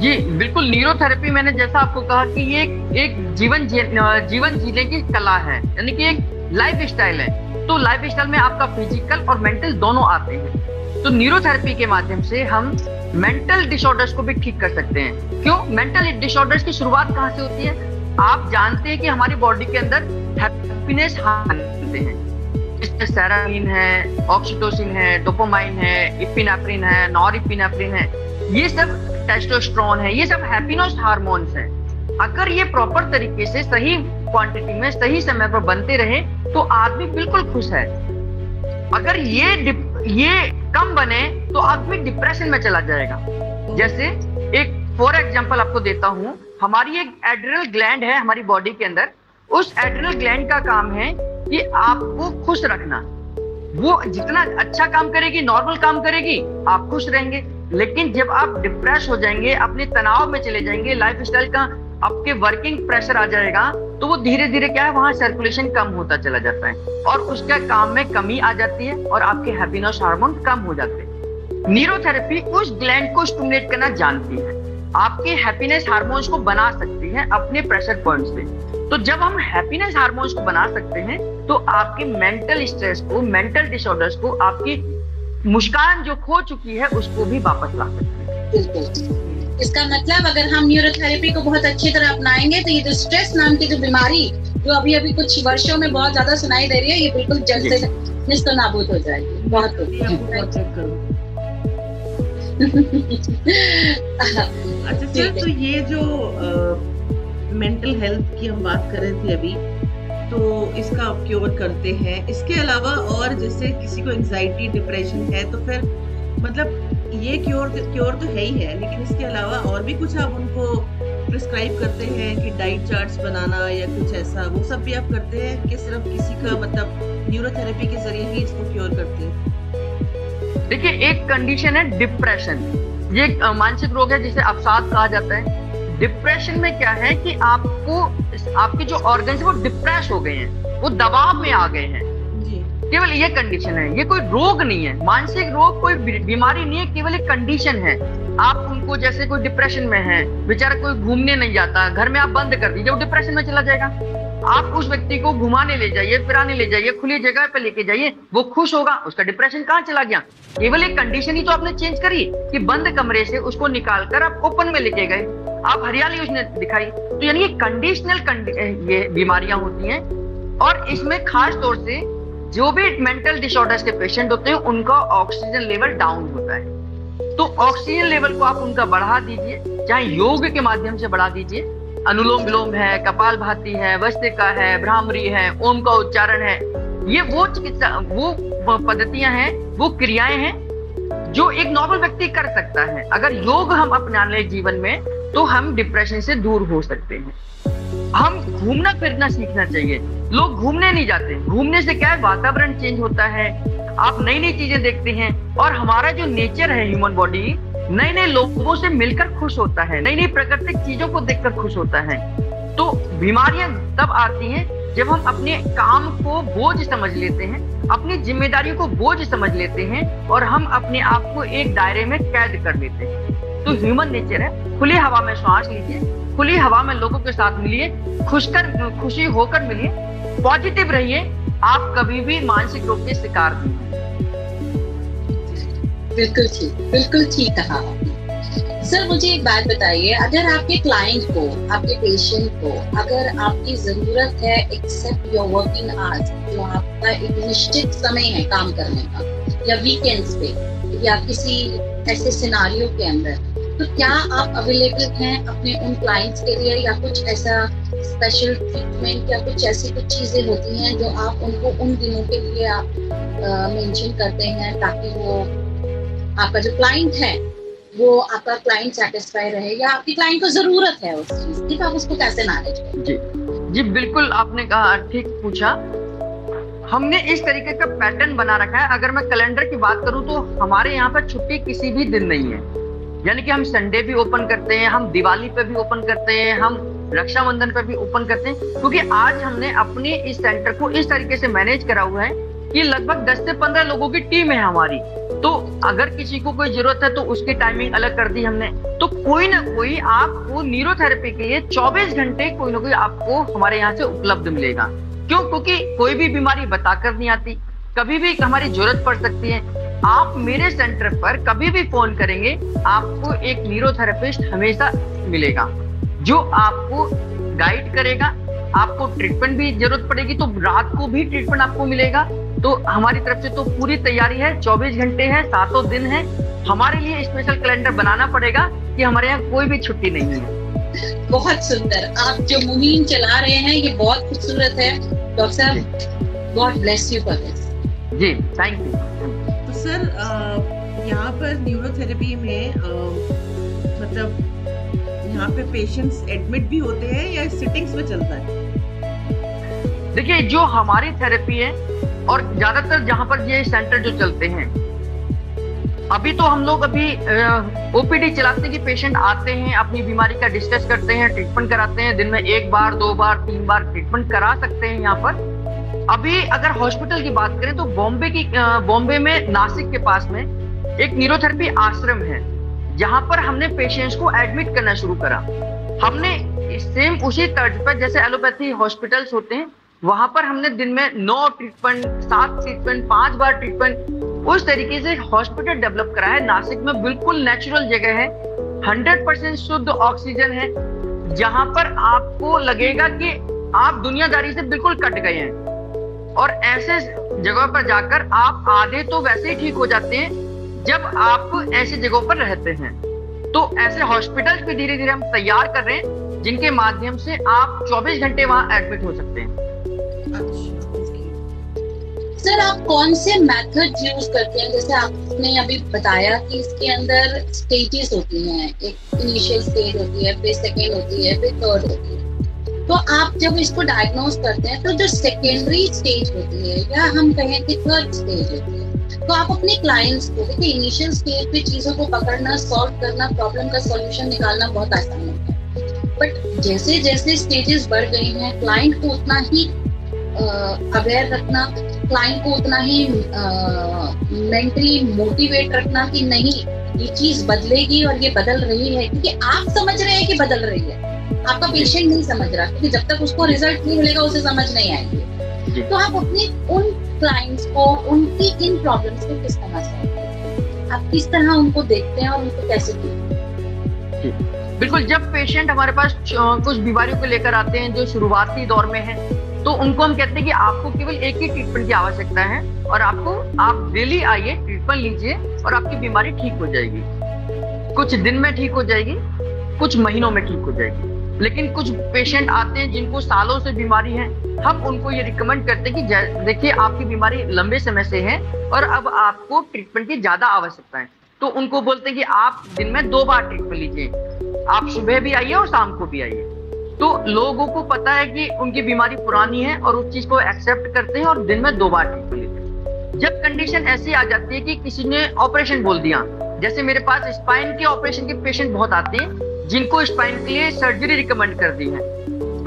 जी बिल्कुल। न्यूरोथेरेपी मैंने जैसा आपको कहा कि ये एक जीवन जी, जीवन जीने की कला है, यानी कि एक लाइफ स्टाइल है। तो लाइफ स्टाइल में आपका फिजिकल और मेंटल दोनों आते हैं। तो न्यूरोथेरेपी के माध्यम से हम मेंटल डिसऑर्डर्स को भी ठीक कर सकते हैं। क्यों? मेंटल डिसऑर्डर्स की शुरुआत कहाँ से होती है? आप जानते हैं कि हमारी बॉडी के अंदर हैप्पीनेस हार्मोन हैं, जिसमें सेरोटोनिन है, ऑक्सीटोसिन है, डोपामाइन है, एपिनेफ्रिन है, नॉरएपिनेफ्रिन है, ये सब टेस्टोस्टेरोन है, ये सब हैप्पीनेस हार्मोन्स हैं। अगर ये प्रॉपर तरीके से सही क्वांटिटी में सही समय पर बनते रहे तो आदमी बिल्कुल खुश है। अगर ये ये कम बने तो आदमी डिप्रेशन में चला जाएगा। जैसे एक फॉर एग्जांपल आपको देता हूँ, हमारी एक एड्रिनल ग्लैंड है हमारी बॉडी के अंदर। उस एड्रिनल ग्लैंड का काम है कि आपको खुश रखना। वो जितना अच्छा काम करेगी, नॉर्मल काम करेगी, आप खुश रहेंगे। लेकिन जब आप डिप्रेस हो जाएंगे, अपने तनाव में चले जाएंगे, लाइफ स्टाइल का आपके वर्किंग प्रेशर आ जाएगा, तो वो धीरे धीरे क्या है, वहाँ सर्कुलेशन कम होता चला जाता है और उसका काम में कमी आ जाती है और आपके हैप्पीनेस हार्मोन कम हो जाते हैं। न्यूरोथेरेपी उस ग्लैंड को स्टिमुलेट करना जानती है, आपके हैप्पीनेस हार्मोन्स को बना सकती है अपने प्रेशर पॉइंट्स पे। तो जब हम हैप्पीनेस हार्मोन्स को बना सकते हैं तो आपके मेंटल स्ट्रेस को, मेंटल डिसऑर्डर्स को, आपकी मुस्कान जो खो चुकी है उसको भी वापस ला सकते हैं। इसका मतलब अगर हम न्यूरोथेरेपी को बहुत अच्छी तरह अपनाएंगे तो ये जो स्ट्रेस नाम की जो बीमारी जो अभी अभी कुछ वर्षों में बहुत ज्यादा सुनाई दे रही है, ये बिल्कुल जल्द से निस्तो नाबूद हो जाएगी। बहुत अच्छा सर, तो ये जो मेंटल हेल्थ की हम बात कर रहे थे अभी, तो इसका आप क्योर करते हैं। इसके अलावा और जैसे किसी को एंजाइटी, डिप्रेशन है, तो फिर मतलब ये क्योर क्योर तो है ही है, लेकिन इसके अलावा और भी कुछ आप उनको प्रिस्क्राइब करते हैं कि डाइट चार्ट्स बनाना या कुछ ऐसा, वो सब भी आप करते हैं कि सिर्फ किसी का मतलब न्यूरोथेरेपी के जरिए ही इसको क्योर करते हैं? देखिए, एक कंडीशन है डिप्रेशन, ये मानसिक रोग है जिसे अवसाद कहा जाता है। डिप्रेशन में क्या है कि आपको आपके जो ऑर्गन्स हैं वो डिप्रेस हो गए हैं, वो दबाव में आ गए हैं। केवल ये कंडीशन है, ये कोई रोग नहीं है। मानसिक रोग कोई बीमारी नहीं है, केवल एक कंडीशन है। आप उनको, जैसे कोई डिप्रेशन में है बेचारा, कोई घूमने नहीं जाता, घर में आप बंद कर दीजिए, वो डिप्रेशन में चला जाएगा। आप उस व्यक्ति को घुमाने ले जाइए, फिराने ले जाइए, खुली जगह पे लेके जाइए, वो खुश होगा। उसका डिप्रेशन कहाँ चला गया? केवल एक कंडीशन ही तो आपने चेंज करी कि बंद कमरे से उसको निकाल कर आप ओपन में लेके गए, आप हरियाली उसने दिखाई। तो यानी ये कंडीशनल कंडि... ये बीमारियां होती हैं, और इसमें खास तौर से जो भी मेंटल डिसऑर्डर्स के पेशेंट होते हैं उनका ऑक्सीजन लेवल डाउन होता है। तो ऑक्सीजन लेवल को आप उनका बढ़ा दीजिए, चाहे योग के माध्यम से बढ़ा दीजिए। अनुलोम विलोम है, कपालभाति है, वस्तिका है, भ्रामरी है, ओम का उच्चारण है, ये वो चिकित्सा वो पद्धतियां हैं, वो क्रियाएं हैं जो एक नॉर्मल व्यक्ति कर सकता है। अगर योग हम अपना ले जीवन में तो हम डिप्रेशन से दूर हो सकते हैं। हम घूमना फिरना सीखना चाहिए, लोग घूमने नहीं जाते। घूमने से क्या है, वातावरण चेंज होता है, आप नई नई चीजें देखते हैं, और हमारा जो नेचर है, ह्यूमन बॉडी नए नए लोगों से मिलकर खुश होता है, नई नई प्राकृतिक चीजों को देखकर खुश होता है। तो बीमारियां तब आती हैं जब हम अपने काम को बोझ समझ लेते हैं, अपनी जिम्मेदारियों को बोझ समझ लेते हैं और हम अपने आप को एक दायरे में कैद कर लेते हैं। तो ह्यूमन नेचर है, खुली हवा में सांस लीजिए, खुली हवा में लोगों के साथ मिलिए, खुशकर खुशी होकर मिलिए, पॉजिटिव रहिए, आप कभी भी मानसिक रोग के शिकार नहीं। बिल्कुल ठीक, बिल्कुल ठीक कहा आपने। सर मुझे एक बात बताइए, अगर आपके क्लाइंट को, आपके पेशेंट को अगर आपकी जरूरत है एक्सेप्ट योर वर्किंग आवर्स, जो आपका एक निश्चित समय है काम करने का, या वीकेंड्स पे या किसी ऐसे सिनारियो के अंदर, तो क्या आप अवेलेबल हैं अपने उन क्लाइंट्स के लिए, या कुछ ऐसा स्पेशल ट्रीटमेंट या कुछ ऐसी कुछ चीजें होती हैं जो आप उनको उन दिनों के लिए आप मेंशन करते हैं ताकि वो आपका जो क्लाइंट है वो आपका क्लाइंट सैटिस्फाई रहे, या आपके क्लाइंट को जरूरत है उस चीज की, आप उसको कैसे मैनेज करें? जी जी बिल्कुल, आपने कहा, ठीक पूछा। हमने इस तरीके का पैटर्न बना रखा है। अगर मैं कैलेंडर की बात करूं तो हमारे यहाँ पर छुट्टी किसी भी दिन नहीं है, यानी कि हम संडे भी ओपन करते हैं, हम दिवाली पे भी ओपन करते हैं, हम रक्षाबंधन पे भी ओपन करते हैं, क्योंकि आज हमने अपने इस सेंटर को इस तरीके से मैनेज करा हुआ है कि लगभग दस से पंद्रह लोगों की टीम है हमारी। तो अगर किसी को कोई जरूरत है तो उसकी टाइमिंग अलग कर दी हमने। तो कोई ना कोई आपको न्यूरोथेरेपी के लिए चौबीस घंटे कोई ना कोई आपको हमारे यहाँ से उपलब्ध मिलेगा। क्यों? क्योंकि कोई भी बीमारी बताकर नहीं आती, कभी भी हमारी जरूरत पड़ सकती है। आप मेरे सेंटर पर कभी भी फोन करेंगे, आपको एक न्यूरोथेरेपिस्ट हमेशा मिलेगा जो आपको गाइड करेगा। आपको ट्रीटमेंट भी जरूरत पड़ेगी तो रात को भी ट्रीटमेंट आपको मिलेगा। तो हमारी तरफ से तो पूरी तैयारी है, चौबीस घंटे है, सातों दिन है। हमारे लिए स्पेशल कैलेंडर बनाना पड़ेगा कि हमारे यहाँ कोई भी छुट्टी नहीं है। बहुत सुंदर, आप जो मुहिम चला रहे हैं ये बहुत खूबसूरत है डॉक्टर साहब। God bless you for this. जी थैंक यू। तो सर यहाँ पर न्यूरोथेरेपी में आ, मतलब यहाँ पे पेशेंट्स एडमिट भी होते हैं या सिटिंग्स में चलता है? देखिए जो हमारी थेरेपी है और ज्यादातर जहाँ पर ये सेंटर जो चलते हैं, अभी तो हम लोग अभी ओपीडी चलाते हैं कि पेशेंट आते हैं, अपनी बीमारी का डिस्कस करते हैं, ट्रीटमेंट कराते हैं। दिन में एक बार, दो बार, तीन बार ट्रीटमेंट करा सकते हैं यहाँ पर। अभी अगर हॉस्पिटल की बात करें तो बॉम्बे की बॉम्बे में नासिक के पास में एक न्यूरोथेरेपी आश्रम है जहाँ पर हमने पेशेंट्स को एडमिट करना शुरू करा। हमने सेम उसी तर्ज पर जैसे एलोपैथी हॉस्पिटल्स होते हैं, वहां पर हमने दिन में नौ ट्रीटमेंट, सात ट्रीटमेंट, पांच बार ट्रीटमेंट, उस तरीके से हॉस्पिटल डेवलप करा है। नासिक में बिल्कुल नेचुरल जगह है, सौ परसेंट शुद्ध ऑक्सीजन है, जहां पर आपको लगेगा कि आप दुनियादारी से बिल्कुल कट गए हैं। और ऐसे जगह पर जाकर आप आधे तो वैसे ही ठीक हो जाते हैं जब आप ऐसी जगहों पर रहते हैं। तो ऐसे हॉस्पिटल्स भी धीरे धीरे हम तैयार कर रहे हैं जिनके माध्यम से आप चौबीस घंटे वहां एडमिट हो सकते हैं। सर आप कौन से मेथड यूज करते हैं? जैसे आपने अभी बताया कि इसके अंदर स्टेजेस होती हैं, एक इनिशियल स्टेज होती है, फिर सेकेंड होती है, फिर थर्ड होती है। तो आप जब इसको डायग्नोज करते हैं तो जो सेकेंडरी स्टेज होती है या हम कहें कि थर्ड स्टेज होती है, तो आप अपने क्लाइंट्स को, देखिए इनिशियल स्टेज पे चीजों को पकड़ना, सॉल्व करना, प्रॉब्लम का सॉल्यूशन निकालना बहुत आसान होता है, बट जैसे जैसे स्टेजेस बढ़ गई हैं क्लाइंट को उतना ही अवेयर रखना, क्लाइंट को उतना ही मेंटली मोटिवेट रखना कि नहीं ये चीज बदलेगी और ये बदल रही है, क्योंकि आप समझ रहे हैं कि बदल रही है, आपका पेशेंट नहीं समझ रहा, क्योंकि जब तक उसको रिजल्ट नहीं मिलेगा उसे समझ नहीं आएगी। तो आप अपने उन क्लाइंट्स को, उनकी इन प्रॉब्लम्स को किस तरह से, आप किस तरह उनको देखते हैं और उनको कैसे देखते हैं? बिल्कुल, जब पेशेंट हमारे पास कुछ बीमारियों को लेकर आते हैं जो शुरुआती दौर में है, तो उनको हम कहते हैं कि आपको केवल एक ही ट्रीटमेंट की आवश्यकता है और आपको आप डेली आइए, ट्रीटमेंट लीजिए और आपकी बीमारी ठीक हो जाएगी। कुछ दिन में ठीक हो जाएगी, कुछ महीनों में ठीक हो जाएगी, लेकिन कुछ पेशेंट आते हैं जिनको सालों से बीमारी है, हम उनको ये रिकमेंड करते हैं कि देखिए आपकी बीमारी लंबे समय से है और अब आपको ट्रीटमेंट की ज्यादा आवश्यकता है। तो उनको बोलते हैं कि आप दिन में दो बार ट्रीटमेंट लीजिए, आप सुबह भी आइए और शाम को भी आइए। तो लोगों को पता है कि उनकी बीमारी पुरानी है और उस चीज को एक्सेप्ट करते हैं और दिन में दो बार ट्रीटमेंट लेते हैं। जब कंडीशन ऐसी आ जाती है कि किसी ने ऑपरेशन बोल दिया, जैसे मेरे पास स्पाइन के ऑपरेशन के पेशेंट बहुत आते हैं जिनको स्पाइन के लिए सर्जरी रिकमेंड कर दी है,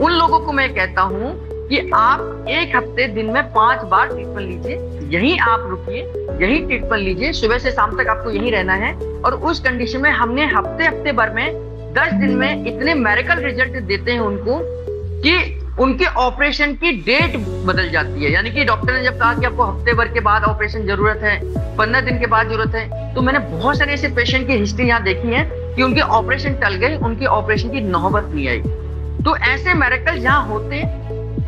उन लोगों को मैं कहता हूँ कि आप एक हफ्ते दिन में पांच बार ट्रीटमेंट लीजिए, यहीं आप रुकिए, यहीं ट्रीटमेंट लीजिए, सुबह से शाम तक आपको यहीं रहना है। और उस कंडीशन में हमने हफ्ते हफ्ते भर में दस दिन में इतने मिरेकल रिजल्ट देते हैं उनको कि उनके ऑपरेशन की डेट बदल जाती है। यानी कि डॉक्टर ने जब कहा कि आपको हफ्ते भर के बाद ऑपरेशन जरूरत है, पंद्रह दिन के बाद जरूरत है, तो मैंने बहुत सारे ऐसे पेशेंट की हिस्ट्री यहाँ देखी है कि उनके ऑपरेशन टल गए, उनके ऑपरेशन की नौबत नहीं आई। तो ऐसे मिरेकल यहाँ होते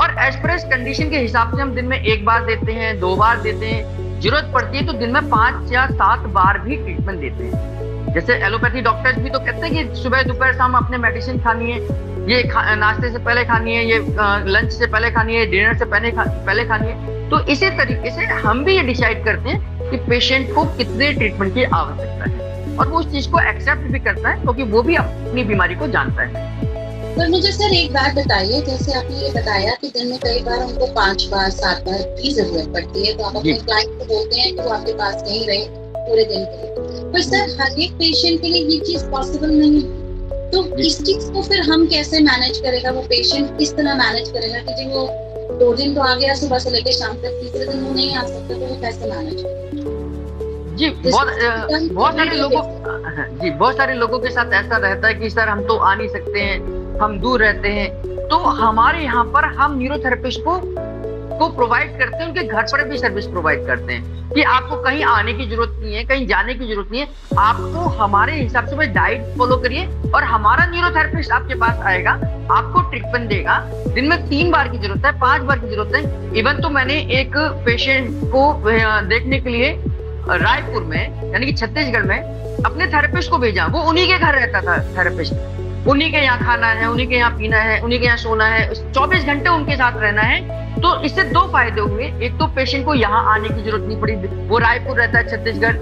और एज पर कंडीशन के हिसाब से हम दिन में एक बार देते हैं, दो बार देते हैं, जरूरत पड़ती है तो दिन में पांच या सात बार भी ट्रीटमेंट देते हैं। जैसे एलोपैथी डॉक्टर्स भी तो कहते हैं कि सुबह दोपहर शाम अपने मेडिसिन खानी है, ये खा, नाश्ते से पहले खानी है, ये लंच से पहले खानी है, डिनर से पहले खा, पहले खानी है। तो इसी तरीके से हम भी ये डिसाइड करते हैं कि पेशेंट को कितने ट्रीटमेंट की आवश्यकता है और वो उस चीज को एक्सेप्ट भी करता है क्योंकि वो भी अपनी बीमारी को जानता है। पर मुझे सर एक बात बताइए, जैसे आपने ये बताया कि दिन में कई बार हमको पांच बार सात बार की जरूरत पड़ती है, तो आप अपने क्लाइंट को बोलते हैं कि वो आपके पास नहीं रहे पूरे दिन के लिए, पर सर हर एक पेशेंट के लिए ये चीज पॉसिबल नहीं है, तो इस चीज को फिर हम कैसे मैनेज करेगा, वो पेशेंट किस तरह मैनेज करेगा कि जी वो दो दिन तो आ गया सुबह से लेकर शाम तक, तीसरे दिन वो नहीं आ सकता, तो वो कैसे मैनेज करेगा? जी बहुत बहुत सारे लोगों जी बहुत सारे लोगों के साथ ऐसा रहता है कि सर हम तो आ नहीं सकते हैं, हम दूर रहते हैं, तो हमारे यहाँ पर हम न्यूरोथेरेपिस्ट को को प्रोवाइड करते हैं, उनके घर पर भी सर्विस प्रोवाइड करते हैं कि आपको कहीं आने की जरूरत नहीं है, कहीं जाने की जरूरत नहीं है, आपको हमारे हिसाब से डाइट फॉलो करिए और हमारा न्यूरोथेरेपिस्ट आपके पास आएगा, आपको ट्रीटमेंट देगा। दिन में तीन बार की जरूरत है, पांच बार की जरूरत है। इवन तो मैंने एक पेशेंट को देखने के लिए रायपुर में यानी कि छत्तीसगढ़ में अपने थेरेपिस्ट को भेजा, वो उन्हीं के घर रहता था थेरेपिस्ट, उन्हीं के यहाँ खाना है, उन्हीं के यहाँ पीना है, उन्हीं के यहाँ सोना है, चौबीस घंटे उनके साथ रहना है। तो इससे दो फायदे हुए, एक तो पेशेंट को यहाँ आने की जरूरत नहीं पड़ी, वो रायपुर रहता है छत्तीसगढ़,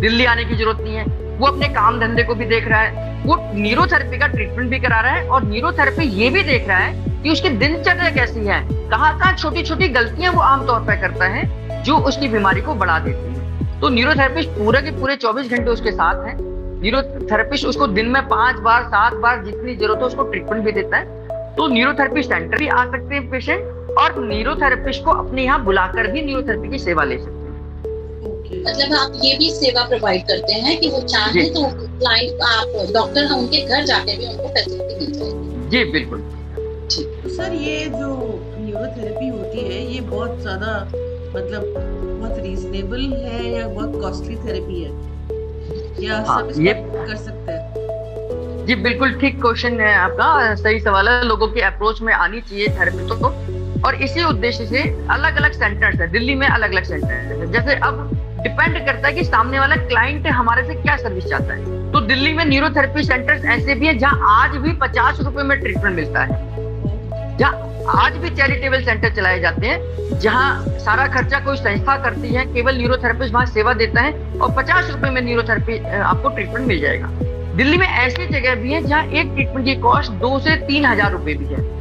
दिल्ली आने की जरूरत नहीं है, वो अपने काम धंधे को भी देख रहा है, वो न्यूरोथेरेपी का ट्रीटमेंट भी करा रहा है और न्यूरोथेरेपी ये भी देख रहा है कि उसकी दिनचर्या कैसी है, कहाँ कहाँ छोटी छोटी गलतियां वो आमतौर पर करता है जो उसकी बीमारी को बढ़ा देती है। तो न्यूरोथेरेपिस्ट पूरे के पूरे चौबीस घंटे उसके साथ है, न्यूरोथेरेपिस्ट उसको दिन में पांच बार सात बार जितनी जरूरत हो उसको ट्रीटमेंट भी देता है। तो न्यूरोथेरेपी सेंटर भी आ सकते हैं पेशेंट और न्यूरोथेरेपिस्ट को अपने यहाँ बुलाकर भी न्यूरोथेरेपी की सेवा ले सकते हैं। मतलब आप ये भी सेवा प्रोवाइड करते हैं कि वो चाहे तो क्लाइंट आप डॉक्टर उनके घर जाके भी उनको फैसिलिटी दी जाएगी? जी बिल्कुल। ठीक सर, ये जो न्यूरोथेरेपी होती है ये बहुत ज्यादा मतलब बहुत रीजनेबल है या बहुत कॉस्टली थेरेपी है? हाँ, ये कर सकते हैं। जी बिल्कुल ठीक क्वेश्चन है आपका, सही सवाल है। लोगों की अप्रोच में आनी चाहिए थेरेपिस्टों को और इसी उद्देश्य से अलग अलग सेंटर्स है दिल्ली में, अलग अलग सेंटर है। जैसे अब डिपेंड करता है कि सामने वाला क्लाइंट हमारे से क्या सर्विस चाहता है। तो दिल्ली में न्यूरोथेरेपी सेंटर्स ऐसे भी है जहाँ आज भी पचास रुपए में ट्रीटमेंट मिलता है, जहाँ आज भी चैरिटेबल सेंटर चलाए जाते हैं, जहाँ सारा खर्चा कोई संस्था करती है, केवल न्यूरोथेरेपिस्ट वहाँ सेवा देता है और पचास रुपए में न्यूरोथेरेपी आपको ट्रीटमेंट मिल जाएगा। दिल्ली में ऐसी जगह भी है जहाँ एक ट्रीटमेंट की कॉस्ट दो से तीन हजार रुपए भी है।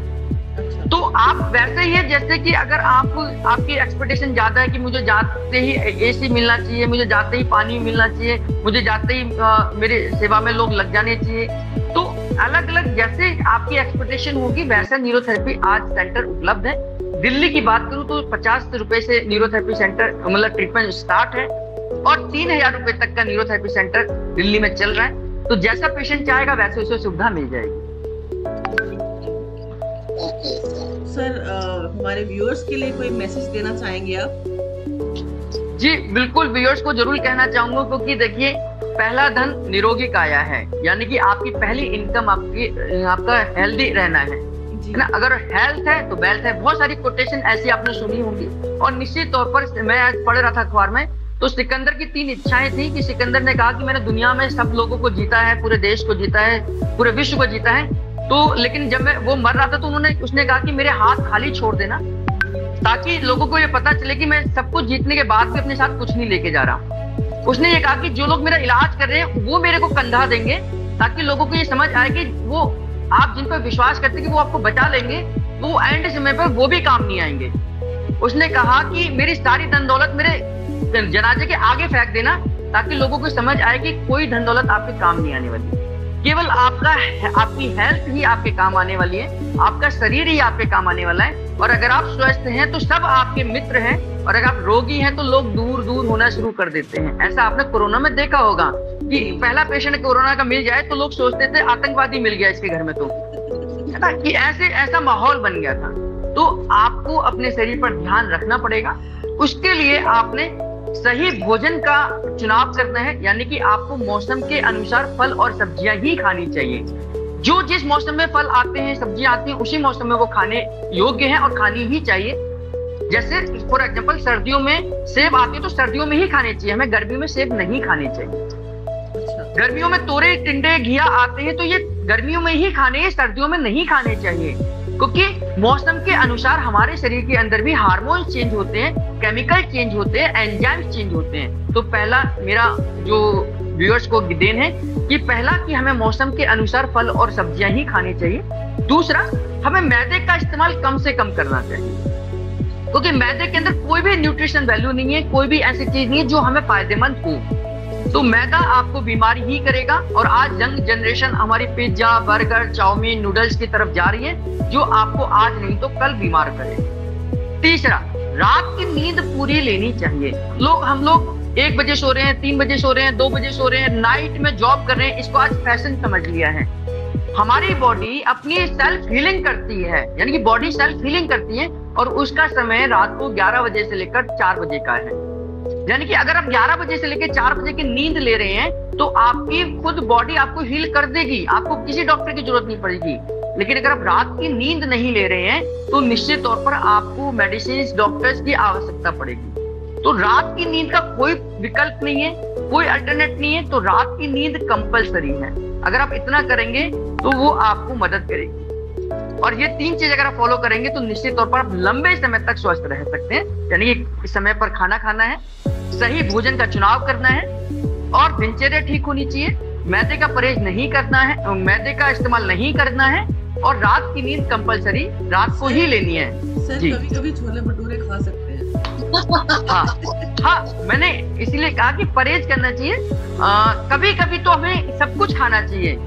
तो आप वैसे ही है जैसे कि अगर आप आपकी एक्सपेक्टेशन ज्यादा है कि मुझे जाते ही एसी मिलना चाहिए, मुझे जाते ही पानी मिलना चाहिए, मुझे जाते ही आ, मेरे सेवा में लोग लग जाने चाहिए, तो अलग अलग जैसे आपकी एक्सपेक्टेशन होगी वैसा न्यूरोथेरेपी आज सेंटर उपलब्ध है। दिल्ली की बात करूँ तो पचास रुपए से न्यूरोथेरेपी सेंटर मतलब ट्रीटमेंट स्टार्ट है और तीन हजार रुपए तक का न्यूरोथेरेपी सेंटर दिल्ली में चल रहा है। तो जैसा पेशेंट चाहेगा वैसे उसे सुविधा मिल जाएगी। सर हमारे व्यूअर्स के लिए कोई मैसेज देना चाहेंगे आप? जी बिल्कुल, व्यूअर्स को जरूर कहना चाहूंगा क्योंकि देखिए पहला धन निरोगी काया है, यानी कि आपकी पहली इनकम आपकी आपका हेल्दी रहना है ना। अगर हेल्थ है तो वेल्थ है। बहुत सारी कोटेशन ऐसी आपने सुनी होंगी और निश्चित तौर पर मैं आज पढ़ रहा था अखबार में, तो सिकंदर की तीन इच्छाएं थी कि सिकंदर ने कहा कि मैंने दुनिया में सब लोगों को जीता है, पूरे देश को जीता है, पूरे विश्व को जीता है, तो लेकिन जब मैं वो मर रहा था तो उन्होंने उसने कहा कि मेरे हाथ खाली छोड़ देना ताकि लोगों को ये पता चले कि मैं सब कुछ जीतने के बाद भी अपने साथ कुछ नहीं लेके जा रहा। उसने ये कहा कि जो लोग मेरा इलाज कर रहे हैं वो मेरे को कंधा देंगे ताकि लोगों को ये समझ आए कि वो आप जिन पर विश्वास करते कि वो आपको बचा लेंगे वो एंड समय पर वो भी काम नहीं आएंगे। उसने कहा कि मेरी सारी धन दौलत मेरे जनाजे के आगे फेंक देना ताकि लोगों को समझ आए कि कोई धन दौलत आपके काम नहीं आने वाली। केवल आपका आपकी हेल्थ ही आपके काम आने वाली है, आपका शरीर ही आपके काम आने वाला है। और अगर आप स्वस्थ हैं तो सब आपके मित्र हैं, और अगर आप रोगी हैं तो लोग दूर दूर होना शुरू कर देते हैं। ऐसा आपने कोरोना में देखा होगा कि पहला पेशेंट कोरोना का मिल जाए तो लोग सोचते थे आतंकवादी मिल गया इसके घर में, तो है ना कि ऐसे ऐसा माहौल बन गया था। तो आपको अपने शरीर पर ध्यान रखना पड़ेगा, उसके लिए आपने सही भोजन का चुनाव करना है, यानी कि आपको मौसम के अनुसार फल और सब्जियां ही खानी चाहिए। जो जिस मौसम में फल आते हैं, सब्जियां आती हैं, उसी मौसम में वो खाने योग्य हैं और खानी ही चाहिए। जैसे फॉर एग्जाम्पल सर्दियों में सेब आते हैं तो सर्दियों में ही खाने चाहिए, हमें गर्मियों में सेब नहीं खाने चाहिए। गर्मियों में तोरे टिंडे घिया आते हैं तो ये गर्मियों में ही खाने, सर्दियों में नहीं खाने चाहिए, क्योंकि मौसम के अनुसार हमारे शरीर के अंदर भी हार्मोन चेंज होते हैं, केमिकल चेंज होते हैं, एंजाइम्स चेंज होते हैं। तो पहला मेरा जो व्यूअर्स को देन है कि पहला कि हमें मौसम के अनुसार फल और सब्जियां ही खानी चाहिए। दूसरा, हमें मैदे का इस्तेमाल कम से कम करना चाहिए, क्योंकि मैदे के अंदर कोई भी न्यूट्रिशन वैल्यू नहीं है, कोई भी ऐसी चीज नहीं है जो हमें फायदेमंद हो। तो मैदा आपको बीमारी ही करेगा। और आज यंग जनरेशन हमारी पिज्जा, बर्गर, चाउमीन, नूडल्स की तरफ जा रही है, जो आपको आज नहीं तो कल बीमार करेगा। तीसरा, रात की नींद पूरी लेनी चाहिए। लोग हम लोग एक बजे सो रहे हैं, तीन बजे सो रहे हैं, दो बजे सो रहे हैं, नाइट में जॉब कर रहे हैं, इसको आज फैशन समझ लिया है। हमारी बॉडी अपनी सेल्फ हीलिंग करती है, यानी कि बॉडी सेल्फ हीलिंग करती है, और उसका समय रात को ग्यारह बजे से लेकर चार बजे का है। यानी कि अगर आप ग्यारह बजे से लेकर चार बजे की नींद ले रहे हैं तो आपकी खुद बॉडी आपको हील कर देगी, आपको किसी डॉक्टर की जरूरत नहीं पड़ेगी। लेकिन अगर आप रात की नींद नहीं ले रहे हैं तो निश्चित तौर पर आपको मेडिसिन, डॉक्टर्स की आवश्यकता पड़ेगी। तो रात की नींद का कोई विकल्प नहीं है, कोई अल्टरनेट नहीं है, तो रात की नींद कंपल्सरी है। अगर आप इतना करेंगे तो वो आपको मदद करेगी, और ये तीन चीज अगर आप फॉलो करेंगे तो निश्चित तौर पर आप लंबे समय तक स्वस्थ रह सकते हैं। यानी कि समय पर खाना खाना है, सही भोजन का चुनाव करना है, और दिनचर्या ठीक होनी चाहिए। मैदे का परहेज नहीं करना है, मैदे का इस्तेमाल नहीं करना है, और रात की नींद कंपलसरी रात को ही लेनी है। सर, कभी-कभी छोले भटूरे खा सकते हैं। हाँ हाँ, मैंने इसीलिए कहा कि परहेज करना चाहिए। कभी कभी तो हमें सब कुछ खाना चाहिए,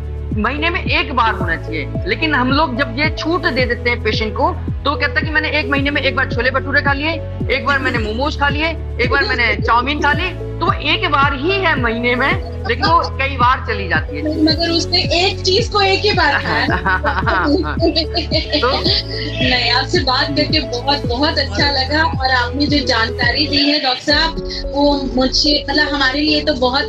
महीने में एक बार होना चाहिए। लेकिन हम लोग जब ये छूट दे देते हैं पेशेंट को तो कहता है कि मैंने एक महीने में एक बार छोले भटूरे खा लिए, एक बार मैंने मोमोज खा लिए, एक बार मैंने चाउमीन खा ली, तो वो एक बार ही है महीने में, लेकिन वो कई बार चली जाती है, मगर उसने एक चीज को एक ही बार खाया। तो नहीं, आपसे बात करके बहुत बहुत अच्छा लगा, और आपने जो जानकारी दी है डॉक्टर साहब वो मुझे मतलब हमारे लिए तो बहुत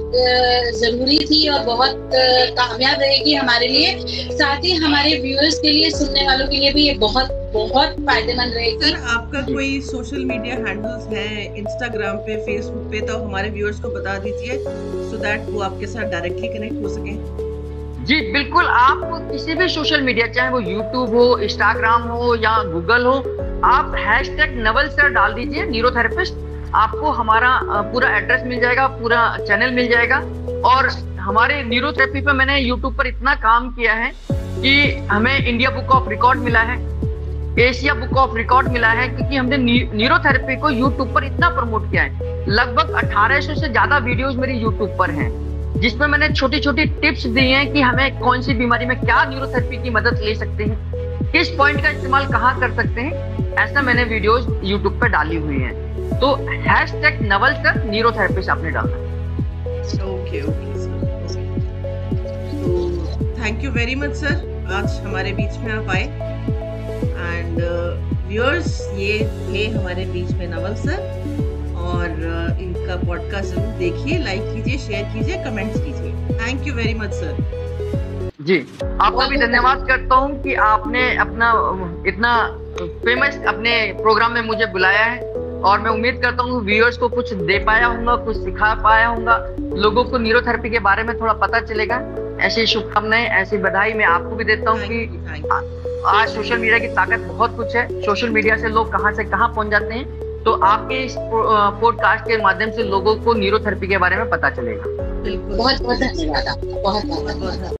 जरूरी थी और बहुत कामयाब रहेगी हमारे लिए, साथ ही हमारे व्यूअर्स के लिए, सुनने वालों के लिए भी ये बहुत बहुत फायदेमंद रहेगी। सर, आपका कोई सोशल मीडिया हैंडल्स है इंस्टाग्राम पे, फेसबुक पे, तो हमारे व्यूअर्स को बता दीजिए सो दैट वो आपके साथ डायरेक्टली कनेक्ट हो सके। जी बिल्कुल, आप किसी भी सोशल मीडिया, चाहे वो यूट्यूब हो, इंस्टाग्राम हो या गूगल हो, आप हैशटैग नवल सर डाल दीजिए, न्यूरोथेरेपिस्ट, आपको हमारा पूरा एड्रेस मिल जाएगा, पूरा चैनल मिल जाएगा। और हमारे न्यूरोथेरेपी पे मैंने यूट्यूब पर इतना काम किया है कि हमें इंडिया बुक ऑफ रिकॉर्ड मिला है, एशिया बुक ऑफ रिकॉर्ड मिला है, क्योंकि हमने न्यूरोथेरेपी को यूट्यूब पर इतना प्रमोट किया है। लगभग अठारह सौ से ज्यादा वीडियोस मेरी यूट्यूब पर हैं, जिसमें मैंने छोटी छोटी टिप्स दी हैं कि हमें कौन सी बीमारी में क्या न्यूरोथेरेपी की मदद ले सकते हैं, किस पॉइंट का इस्तेमाल कहाँ कर सकते हैं, ऐसा मैंने वीडियोस यूट्यूब पर डाली हुई हैं। तो हैशटैग नवल सर न्यूरोथेरेपिस्ट आपने डाला। Okay okay sir, thank you very much sir, आज हमारे बीच में आप आए। एंड व्यूअर्स, uh, ये थे हमारे बीच में नवल सर, और uh, इनका पॉडकास्ट जरूर देखिए, लाइक कीजिए, शेयर कीजिए, कमेंट्स कीजिए। Thank you very much sir. जी, आपका भी धन्यवाद करता हूँ कि आपने अपना इतना फेमस अपने प्रोग्राम में मुझे बुलाया है, और मैं उम्मीद करता हूँ व्यूअर्स को कुछ दे पाया हूँगा, कुछ सिखा पाया हूँगा, लोगों को न्यूरोथेरेपी के बारे में थोड़ा पता चलेगा। ऐसी शुभकामनाएं, ऐसी बधाई मैं आपको भी देता हूँ कि आज सोशल मीडिया की ताकत बहुत कुछ है, सोशल मीडिया से लोग कहां से कहां पहुंच जाते हैं, तो आपके इस पॉडकास्ट के माध्यम से लोगों को न्यूरोथेरेपी के बारे में पता चलेगा। बिल्कुल, बहुत बहुत धन्यवाद, बहुत बहुत।